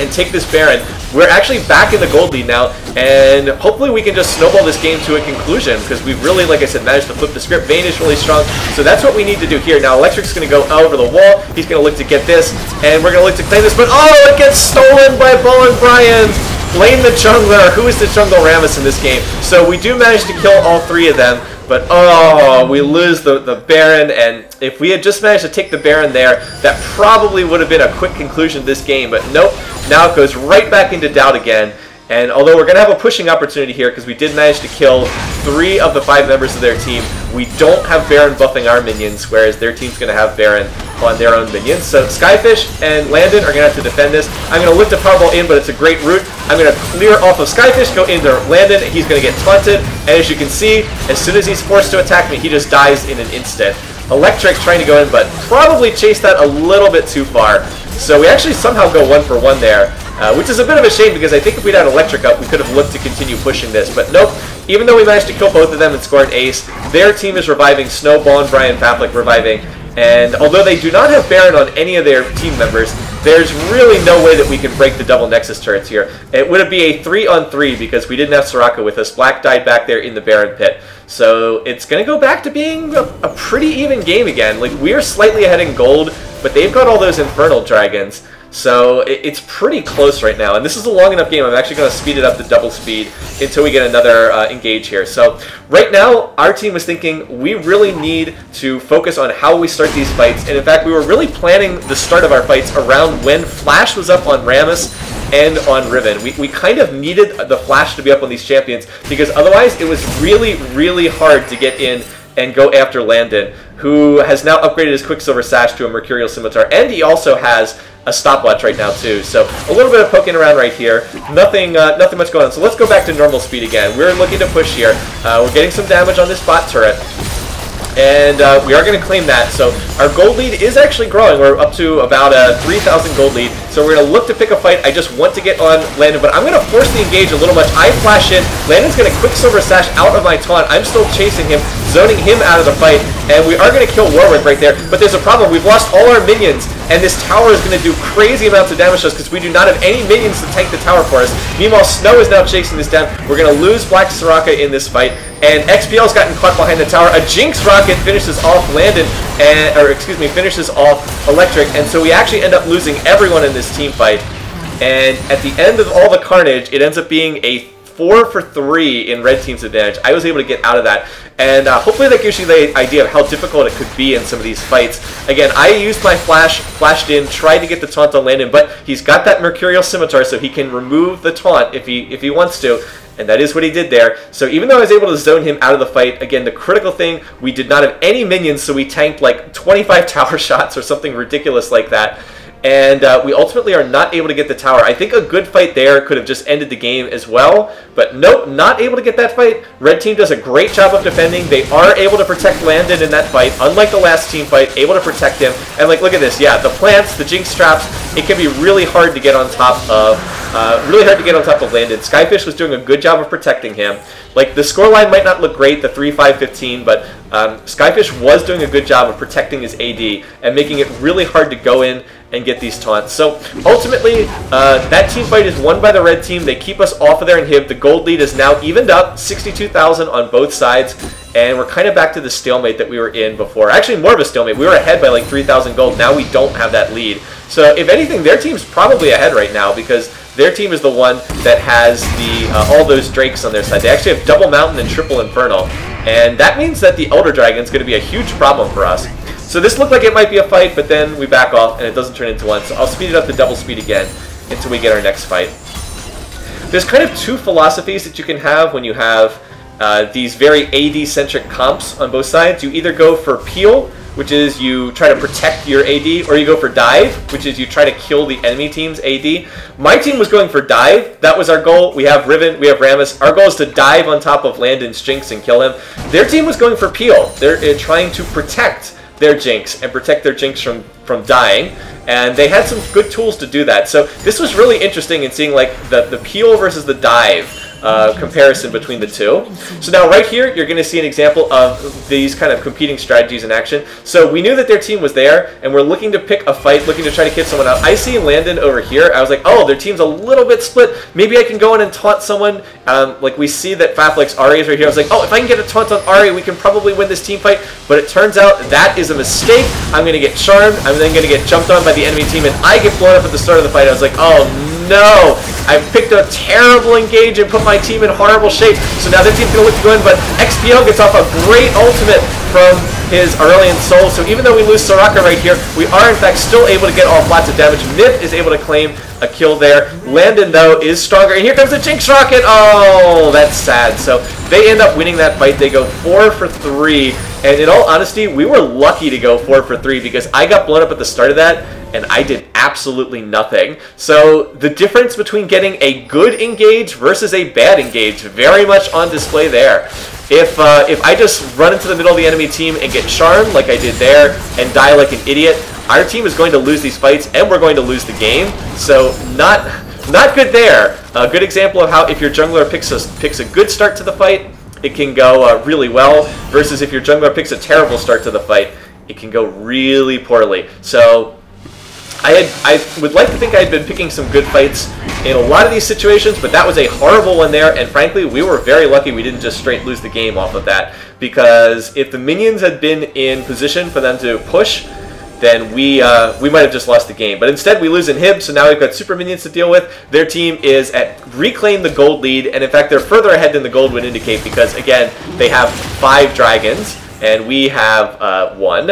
and take this Baron, we're actually back in the gold lead now, and hopefully we can just snowball this game to a conclusion, because we've really, like I said, managed to flip the script. Vayne is really strong, so that's what we need to do here. Now, Electric's going to go over the wall. He's going to look to get this, and we're going to look to claim this, but oh, it gets stolen by Wall and Brian! Blame the jungler. Who is the jungle Rammus in this game? So we do manage to kill all three of them, but oh, we lose the, the Baron, and if we had just managed to take the Baron there, that probably would have been a quick conclusion to this game, but nope. Now it goes right back into doubt again, and although we're going to have a pushing opportunity here because we did manage to kill three of the five members of their team, we don't have Baron buffing our minions, whereas their team's going to have Baron on their own minions. So Skyfish and Landon are going to have to defend this. I'm going to lift the Powerball in, but it's a great route. I'm going to clear off of Skyfish, go into Landon, and he's going to get taunted, and as you can see, as soon as he's forced to attack me, he just dies in an instant. Electric trying to go in, but probably chased that a little bit too far. So we actually somehow go one for one there, uh, which is a bit of a shame because I think if we'd had Electric up, we could have looked to continue pushing this. But nope, even though we managed to kill both of them and score an ace, their team is reviving. Snowball and Brian Faflek reviving. And although they do not have Baron on any of their team members, there's really no way that we can break the double Nexus turrets here. It would be a three on three because we didn't have Soraka with us. Black died back there in the Baron pit. So it's going to go back to being a, a pretty even game again. Like, we are slightly ahead in gold, but they've got all those Infernal Dragons. So it, it's pretty close right now. And this is a long enough game. I'm actually going to speed it up to double speed until we get another uh, engage here. So right now, our team was thinking we really need to focus on how we start these fights. And in fact, we were really planning the start of our fights around when Flash was up on Rammus and on Riven. We, we kind of needed the Flash to be up on these champions because otherwise it was really, really hard to get in and go after Landon, who has now upgraded his Quicksilver Sash to a Mercurial Scimitar, and he also has a stopwatch right now too. So a little bit of poking around right here. Nothing uh, nothing much going on. So let's go back to normal speed again. We're looking to push here. Uh, we're getting some damage on this bot turret, and uh, we are going to claim that. So our gold lead is actually growing. We're up to about a three thousand gold lead. So we're going to look to pick a fight. I just want to get on Landon, but I'm going to force the engage a little much. I flash in. Landon's going to Quicksilver Sash out of my taunt. I'm still chasing him, zoning him out of the fight, and we are going to kill Warwick right there. But there's a problem. We've lost all our minions, and this tower is going to do crazy amounts of damage to us because we do not have any minions to tank the tower for us. Meanwhile, Snow is now chasing this down. We're going to lose Black Soraka in this fight, and X P L's gotten caught behind the tower. A Jinx rocket finishes off Landon, and, or excuse me, finishes off Electric, and so we actually end up losing everyone in this team fight. And at the end of all the carnage, it ends up being a four for three in red team's advantage. I was able to get out of that, and uh, hopefully that gives you the idea of how difficult it could be in some of these fights. Again, I used my flash, flashed in, tried to get the taunt on Landon, but he's got that Mercurial Scimitar, so he can remove the taunt if he if he wants to, and that is what he did there. So even though I was able to zone him out of the fight, again, the critical thing, we did not have any minions, so we tanked like twenty-five tower shots or something ridiculous like that. And uh, we ultimately are not able to get the tower. I think a good fight there could have just ended the game as well. But nope, not able to get that fight. Red team does a great job of defending. They are able to protect Landon in that fight, unlike the last team fight, able to protect him. And like, look at this. Yeah, the plants, the Jinx traps, it can be really hard to get on top of Uh, really hard to get on top of Landon. Skyfish was doing a good job of protecting him. Like, the scoreline might not look great, the three five fifteen, but um, Skyfish was doing a good job of protecting his A D and making it really hard to go in and get these taunts. So, ultimately, uh, that team fight is won by the red team. They keep us off of their inhib. The gold lead is now evened up, sixty-two thousand on both sides, and we're kind of back to the stalemate that we were in before. Actually, more of a stalemate. We were ahead by like three thousand gold. Now we don't have that lead. So, if anything, their team's probably ahead right now because their team is the one that has the uh, all those drakes on their side. They actually have double mountain and triple infernal, and that means that the Elder Dragon is going to be a huge problem for us. So this looked like it might be a fight, but then we back off and it doesn't turn into one. So I'll speed it up to double speed again until we get our next fight. There's kind of two philosophies that you can have when you have uh, these very A D-centric comps on both sides. You either go for peel, which is you try to protect your A D, or you go for dive, which is you try to kill the enemy team's A D. My team was going for dive. That was our goal. We have Riven, we have Rammus. Our goal is to dive on top of Landon's Jinx and kill him. Their team was going for peel. They're uh, trying to protect their Jinx and protect their Jinx from, from dying. And they had some good tools to do that. So this was really interesting in seeing like the, the peel versus the dive uh, comparison between the two. So now right here, you're going to see an example of these kind of competing strategies in action. So we knew that their team was there, and we're looking to pick a fight, looking to try to get someone out. I see Landon over here. I was like, oh, their team's a little bit split. Maybe I can go in and taunt someone. Um, like we see that Faflek's Ahri is right here. I was like, oh, if I can get a taunt on Ahri, we can probably win this team fight. But it turns out that is a mistake. I'm going to get charmed. I'm then going to get jumped on by the enemy team, and I get blown up at the start of the fight. I was like, oh no, I picked a terrible engage and put my team in horrible shape. So now their team's going to look to go in, but X P L gets off a great ultimate from his Aurelion Sol. So even though we lose Soraka right here, we are in fact still able to get off lots of damage. Myth is able to claim a kill there. Landon, though, is stronger. And here comes the Jinx Rocket. Oh, that's sad. So they end up winning that fight. They go four for three. And in all honesty, we were lucky to go four for three because I got blown up at the start of that, and I did absolutely nothing. So the difference between getting a good engage versus a bad engage, very much on display there. If, uh, if I just run into the middle of the enemy team and get charmed like I did there and die like an idiot, our team is going to lose these fights and we're going to lose the game. So not, not good there. A good example of how if your jungler picks a, picks a good start to the fight, it can go uh, really well, versus if your jungler picks a terrible start to the fight, it can go really poorly. So I, had, I would like to think I had been picking some good fights in a lot of these situations, but that was a horrible one there, and frankly, we were very lucky we didn't just straight lose the game off of that, because if the minions had been in position for them to push, then we uh, we might have just lost the game. But instead, we lose inhib, so now we've got super minions to deal with. Their team is at reclaim the gold lead, and in fact, they're further ahead than the gold would indicate because, again, they have five dragons, and we have uh, one.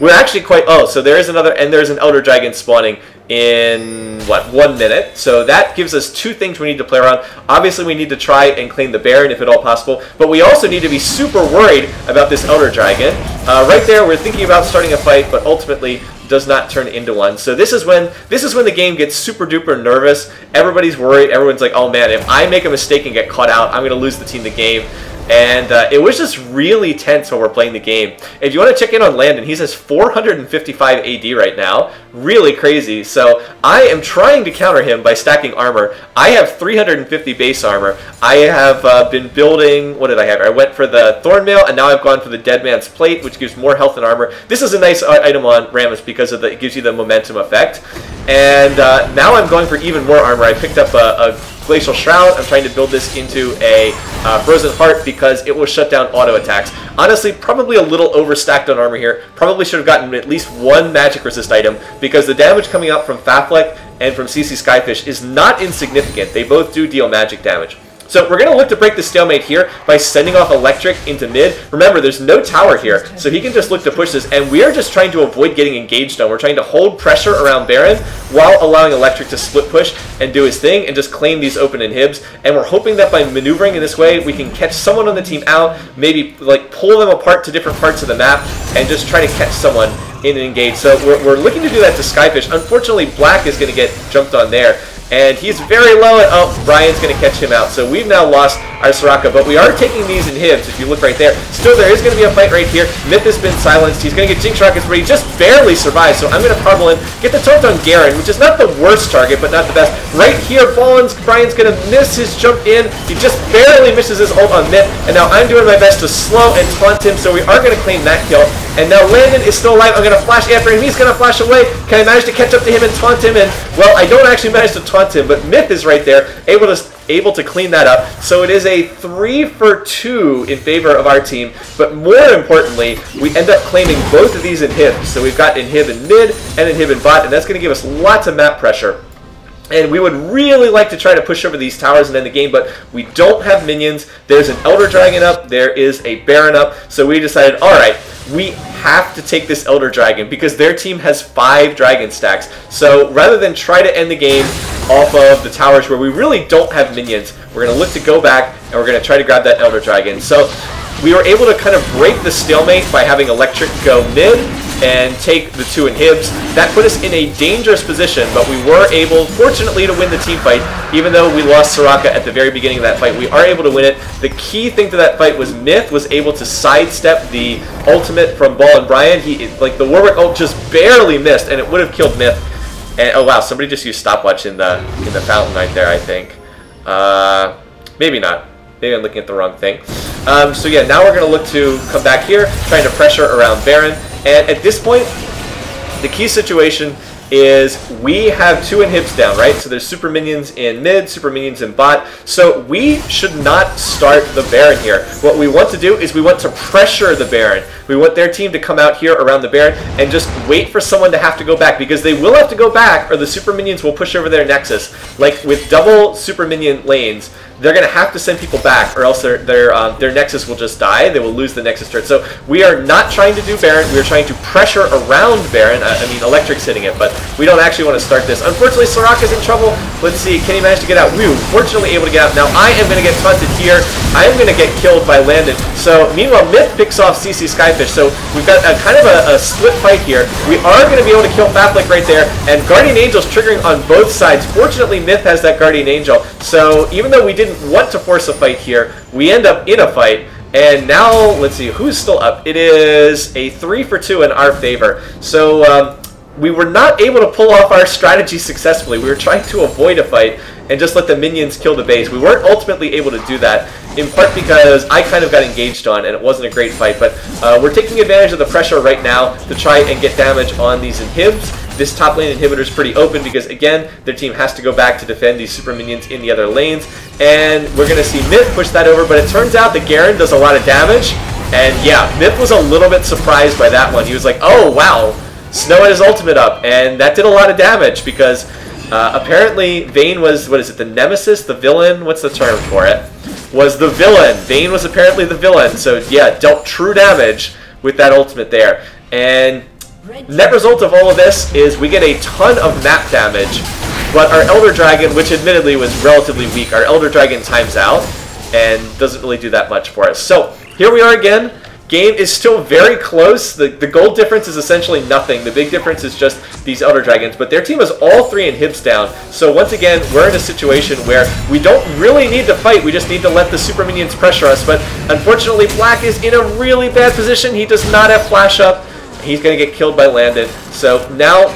We're actually quite... Oh, so there is another... And there's an Elder Dragon spawning in, what, one minute. So that gives us two things we need to play around. Obviously, we need to try and claim the Baron, if at all possible. But we also need to be super worried about this Elder Dragon. Uh, right there, we're thinking about starting a fight, but ultimately does not turn into one. So this is when this is when the game gets super duper nervous. Everybody's worried. Everyone's like, oh man, if I make a mistake and get caught out, I'm going to lose the team the game. And uh, it was just really tense when we're playing the game. If you want to check in on Landon, he says four hundred fifty-five A D right now. Really crazy. So I am trying to counter him by stacking armor. I have three hundred fifty base armor. I have uh, been building... What did I have? I went for the Thornmail, and now I've gone for the Dead Man's Plate, which gives more health and armor. This is a nice item on Rammus because of the, it gives you the momentum effect. And uh, now I'm going for even more armor. I picked up a... a Glacial Shroud. I'm trying to build this into a uh, Frozen Heart because it will shut down auto attacks. Honestly, probably a little overstacked on armor here. Probably should have gotten at least one Magic Resist item because the damage coming out from Faflek and from C C Skyfish is not insignificant. They both do deal magic damage. So we're going to look to break the stalemate here by sending off Electric into mid. Remember, there's no tower here, so he can just look to push this. And we're just trying to avoid getting engaged on. We're trying to hold pressure around Baron while allowing Electric to split push and do his thing and just claim these open inhibs. And we're hoping that by maneuvering in this way, we can catch someone on the team out, maybe like pull them apart to different parts of the map and just try to catch someone in and engage. So we're, we're looking to do that to Skyfish. Unfortunately, Black is going to get jumped on there. and he's very low, and oh, Brian's going to catch him out. So we've now lost our Soraka, but we are taking these inhibs, if you look right there. Still, there is going to be a fight right here. Myth has been silenced. He's going to get Jinx Rockets, but he just barely survives, so I'm going to Powerball in, get the taunt on Garen, which is not the worst target, but not the best. Right here, Fallen's, Brian's going to miss his jump in. He just barely misses his ult on Myth, and now I'm doing my best to slow and taunt him, so we are going to claim that kill. And now Landon is still alive. I'm going to flash after him. He's going to flash away. Can I manage to catch up to him and taunt him? And, well, I don't actually manage to taunt him, but Myth is right there, able to able to clean that up. So it is a three for two in favor of our team. But more importantly, we end up claiming both of these inhibs. So we've got inhib in mid and inhib in bot, and that's going to give us lots of map pressure. And we would really like to try to push over these towers and end the game, but we don't have minions. There's an Elder Dragon up. There is a Baron up. So we decided, all right, we have to take this Elder Dragon because their team has five Dragon stacks. So rather than try to end the game off of the towers where we really don't have minions, we're going to look to go back and we're going to try to grab that Elder Dragon. So we were able to kind of break the stalemate by having Electric go mid and take the two inhibs. That put us in a dangerous position, but we were able, fortunately, to win the team fight. Even though we lost Soraka at the very beginning of that fight, we are able to win it. The key thing to that fight was Myth was able to sidestep the ultimate from Wall and Brian. He, like, the Warwick ult just barely missed, and it would have killed Myth. And, oh wow, somebody just used stopwatch in the in the fountain right there, I think. Uh, maybe not. Maybe I'm looking at the wrong thing. Um, so yeah, now we're going to look to come back here, trying to pressure around Baron. And at this point, the key situation is we have two inhibs down, right? So there's super minions in mid, super minions in bot. So we should not start the Baron here. What we want to do is we want to pressure the Baron. We want their team to come out here around the Baron and just wait for someone to have to go back, because they will have to go back or the super minions will push over their nexus. Like with double super minion lanes, they're going to have to send people back, or else their their, um, their Nexus will just die. They will lose the Nexus turret. So we are not trying to do Baron. We are trying to pressure around Baron. I, I mean, Electric's hitting it, but we don't actually want to start this. Unfortunately, Soraka's in trouble. Let's see. Can he manage to get out? We were fortunately able to get out. Now, I am going to get taunted here. I am going to get killed by Landon. So, meanwhile, Myth picks off C C Skyfish. So we've got a kind of a, a split fight here. We are going to be able to kill Faflek right there, and Guardian Angel's triggering on both sides. Fortunately, Myth has that Guardian Angel. So even though we did didn't want to force a fight here, we end up in a fight, and now let's see who's still up. It is a three for two in our favor. So um, we were not able to pull off our strategy successfully. We were trying to avoid a fight and just let the minions kill the base. We weren't ultimately able to do that, in part because I kind of got engaged on and it wasn't a great fight, but uh, we're taking advantage of the pressure right now to try and get damage on these inhibs. This top lane inhibitor is pretty open because, again, their team has to go back to defend these super minions in the other lanes. And we're going to see Myth push that over, but it turns out that Garen does a lot of damage. And yeah, Myth was a little bit surprised by that one. He was like, oh, wow, Snow had his ultimate up. And that did a lot of damage because uh, apparently Vayne was, what is it, the nemesis, the villain? What's the term for it? Was the villain. Vayne was apparently the villain. So yeah, dealt true damage with that ultimate there. And net result of all of this is we get a ton of map damage, but our Elder Dragon, which admittedly was relatively weak, our Elder Dragon times out and doesn't really do that much for us. So here we are again. Game is still very close. The, the goal difference is essentially nothing. The big difference is just these Elder Dragons, but their team has all three inhibs down. So once again, we're in a situation where we don't really need to fight. We just need to let the super minions pressure us, but unfortunately Black is in a really bad position. He does not have flash up. He's going to get killed by Landon. So now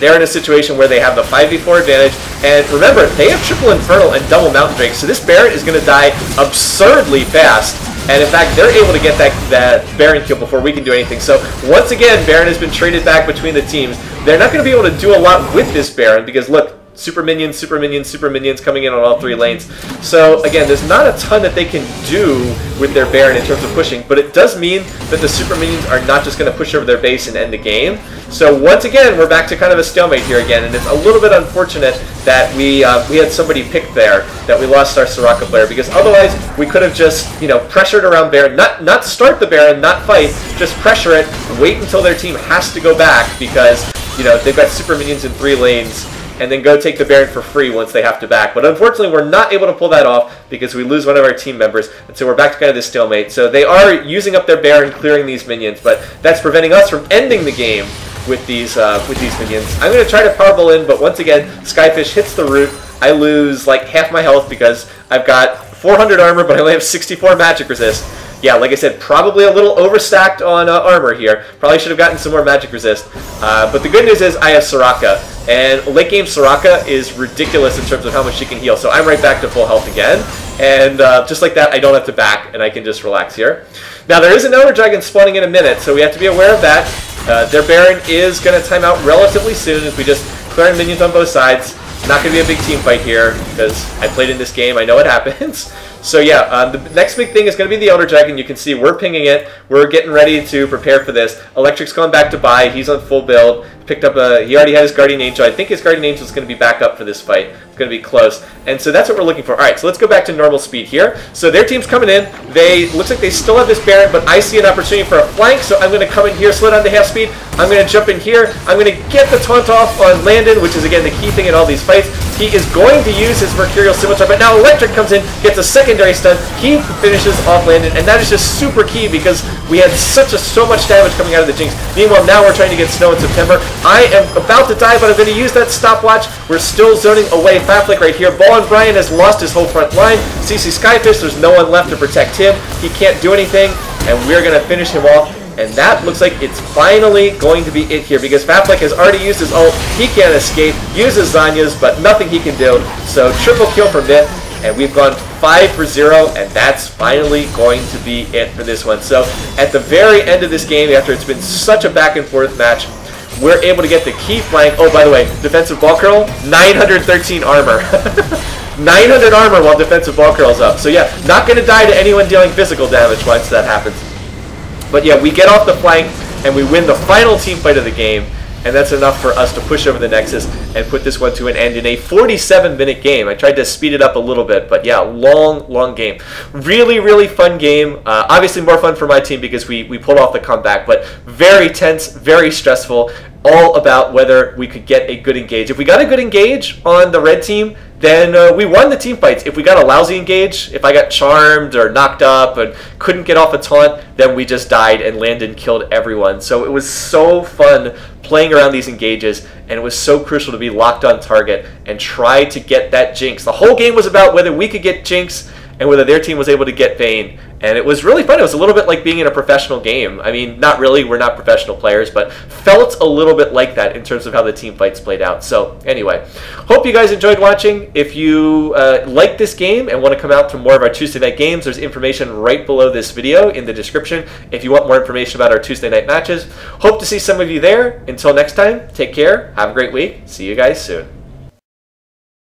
they're in a situation where they have the five v four advantage. And remember, they have triple Infernal and double Mountain Drake. So this Baron is going to die absurdly fast. And in fact, they're able to get that, that Baron kill before we can do anything. So once again, Baron has been traded back between the teams. They're not going to be able to do a lot with this Baron because, look, super minions, super minions, super minions coming in on all three lanes. So again, there's not a ton that they can do with their Baron in terms of pushing, but it does mean that the super minions are not just going to push over their base and end the game. So once again, we're back to kind of a stalemate here again, and it's a little bit unfortunate that we uh, we had somebody picked there, that we lost our Soraka player, because otherwise we could have just, you know, pressured around Baron, not, not start the Baron, not fight, just pressure it, wait until their team has to go back because, you know, they've got super minions in three lanes, and then go take the Baron for free once they have to back. But unfortunately, we're not able to pull that off because we lose one of our team members, and so we're back to kind of this stalemate. So they are using up their Baron, clearing these minions, but that's preventing us from ending the game with these uh, with these minions. I'm going to try to Powerball in, but once again, Skyfish hits the root. I lose like half my health because I've got four hundred armor, but I only have sixty-four magic resist. Yeah, like I said, probably a little overstacked on uh, armor here. Probably should have gotten some more magic resist. Uh, but the good news is I have Soraka. And late game Soraka is ridiculous in terms of how much she can heal. So I'm right back to full health again. And uh, just like that, I don't have to back, and I can just relax here. Now, there is an Elder Dragon spawning in a minute, so we have to be aware of that. Uh, their Baron is going to time out relatively soon as we just clear minions on both sides. Not going to be a big team fight here because I played in this game. I know it happens. So yeah, um, the next big thing is going to be the Elder Dragon. You can see we're pinging it. We're getting ready to prepare for this. Electric's going back to buy. He's on full build. Picked up a. He already had his Guardian Angel. I think his Guardian Angel is going to be back up for this fight. It's going to be close. And so that's what we're looking for. All right, so let's go back to normal speed here. So their team's coming in. They looks like they still have this Baron, but I see an opportunity for a flank. So I'm going to come in here, slow down to half speed. I'm going to jump in here. I'm going to get the taunt off on Landon, which is again the key thing in all these fights. He is going to use his Mercurial Scimitar, but now Electric comes in, gets a secondary stun. He finishes off Landon, and that is just super key because we had such a, so much damage coming out of the Jinx. Meanwhile, now we're trying to get Snow in September. I am about to die, but I'm going to use that stopwatch. We're still zoning away Faflek right here. Wall and Brian has lost his whole front line. C C Skyfish, there's no one left to protect him. He can't do anything, and we're going to finish him off. And that looks like it's finally going to be it here because Faflek has already used his ult. He can't escape, uses Zanya's, but nothing he can do. So triple kill for Myth, and we've gone five for zero, and that's finally going to be it for this one. So at the very end of this game, after it's been such a back and forth match, we're able to get the key flank. Oh, by the way, Defensive Ball Curl, nine hundred thirteen armor. nine hundred armor while Defensive Ball Curl's up. So yeah, not going to die to anyone dealing physical damage once that happens. But yeah, we get off the flank, and we win the final team fight of the game, and that's enough for us to push over the Nexus and put this one to an end in a forty-seven minute game. I tried to speed it up a little bit, but yeah, long, long game. Really, really fun game. Uh, obviously more fun for my team because we, we pulled off the comeback, but very tense, very stressful, all about whether we could get a good engage. If we got a good engage on the red team, then uh, we won the team fights. If we got a lousy engage, if I got charmed or knocked up and couldn't get off a taunt, then we just died and Landon killed everyone. So it was so fun playing around these engages, and it was so crucial to be locked on target and try to get that Jinx. The whole game was about whether we could get Jinx and whether their team was able to get Vayne. And it was really fun. It was a little bit like being in a professional game. I mean, not really. We're not professional players, but felt a little bit like that in terms of how the team fights played out. So anyway, hope you guys enjoyed watching. If you uh, like this game and want to come out to more of our Tuesday night games, there's information right below this video in the description if you want more information about our Tuesday night matches. Hope to see some of you there. Until next time, take care. Have a great week. See you guys soon.